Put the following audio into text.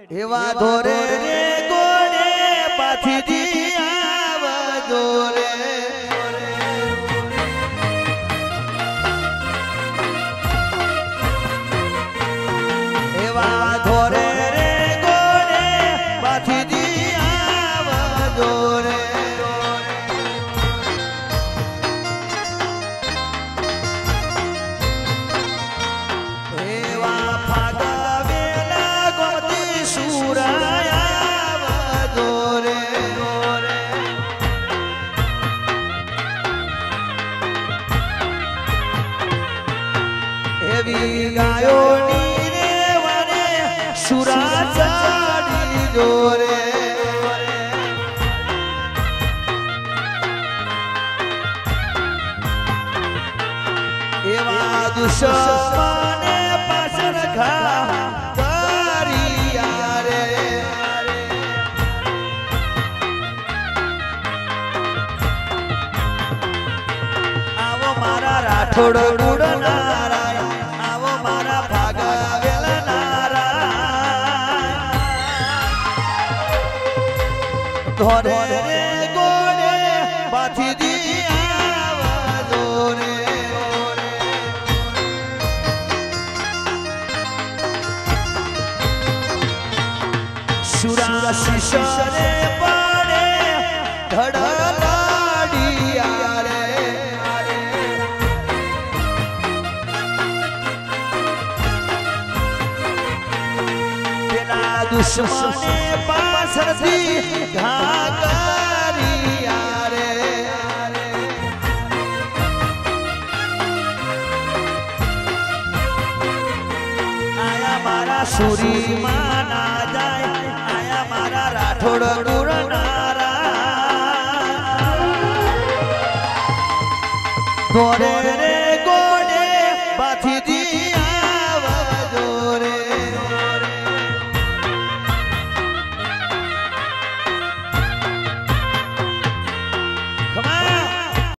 एवा धोरे धोले भाथीजी आवजो रे। एवा धोरे धोले भाथीजी आवजो रे। एवा फागा वेला गोदी सूराय आवजो रे। एवी गायोनी जोरे एवा दुश्मने पासर खा करिया रे। आवो मारा राठौड़ गुड़ना धोरे धोले भाथीजी आवजो रे। सुराशिषरे पड़े धड़लाडिया रे। तेरा दुश्मने पासर थी घागरिया रे। आया मारा सूरी माना जाए। आया मारा राठौड़ डूरनारा धोरे धोले भाथीजी।